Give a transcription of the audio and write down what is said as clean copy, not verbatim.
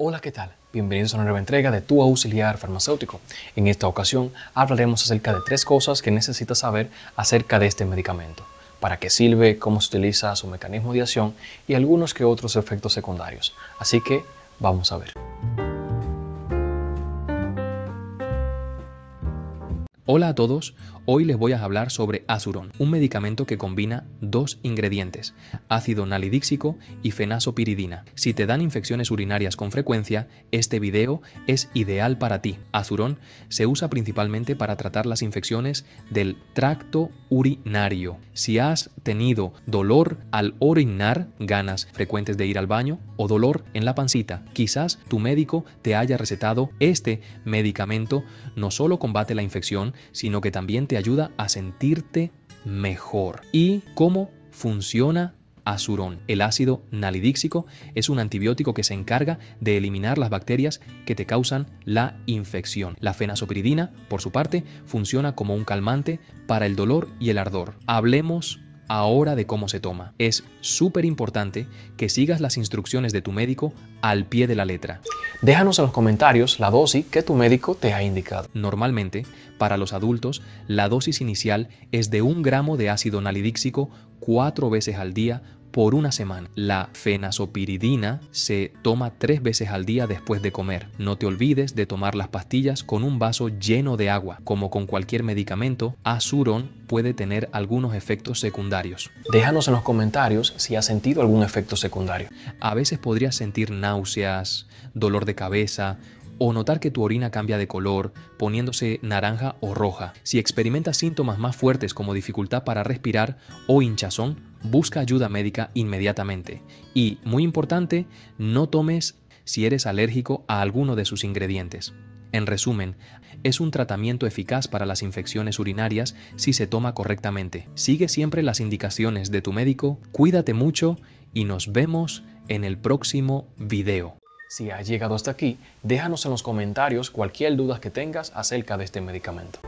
Hola, ¿qué tal? Bienvenidos a una nueva entrega de Tu Auxiliar Farmacéutico. En esta ocasión hablaremos acerca de tres cosas que necesitas saber acerca de este medicamento, para qué sirve, cómo se utiliza, su mecanismo de acción y algunos que otros efectos secundarios. Así que vamos a ver. Hola a todos, hoy les voy a hablar sobre Azurón, un medicamento que combina dos ingredientes, ácido nalidíxico y fenazopiridina. Si te dan infecciones urinarias con frecuencia, este video es ideal para ti. Azurón se usa principalmente para tratar las infecciones del tracto urinario. Si has tenido dolor al orinar, ganas frecuentes de ir al baño o dolor en la pancita, quizás tu médico te haya recetado este medicamento. No solo combate la infección, sino que también te ayuda a sentirte mejor. ¿Y cómo funciona Azurón? El ácido nalidíxico es un antibiótico que se encarga de eliminar las bacterias que te causan la infección. La fenazopiridina, por su parte, funciona como un calmante para el dolor y el ardor. Hablemos ahora de cómo se toma. Es súper importante que sigas las instrucciones de tu médico al pie de la letra. Déjanos en los comentarios la dosis que tu médico te ha indicado. Normalmente, para los adultos, la dosis inicial es de 1 gramo de ácido nalidíxico 4 veces al día por una semana. La fenazopiridina se toma 3 veces al día después de comer. No te olvides de tomar las pastillas con un vaso lleno de agua. Como con cualquier medicamento, Azurón puede tener algunos efectos secundarios. Déjanos en los comentarios si has sentido algún efecto secundario. A veces podrías sentir náuseas, dolor de cabeza, o notar que tu orina cambia de color, poniéndose naranja o roja. Si experimentas síntomas más fuertes como dificultad para respirar o hinchazón, busca ayuda médica inmediatamente. Y, muy importante, no tomes si eres alérgico a alguno de sus ingredientes. En resumen, es un tratamiento eficaz para las infecciones urinarias si se toma correctamente. Sigue siempre las indicaciones de tu médico, cuídate mucho y nos vemos en el próximo video. Si has llegado hasta aquí, déjanos en los comentarios cualquier duda que tengas acerca de este medicamento.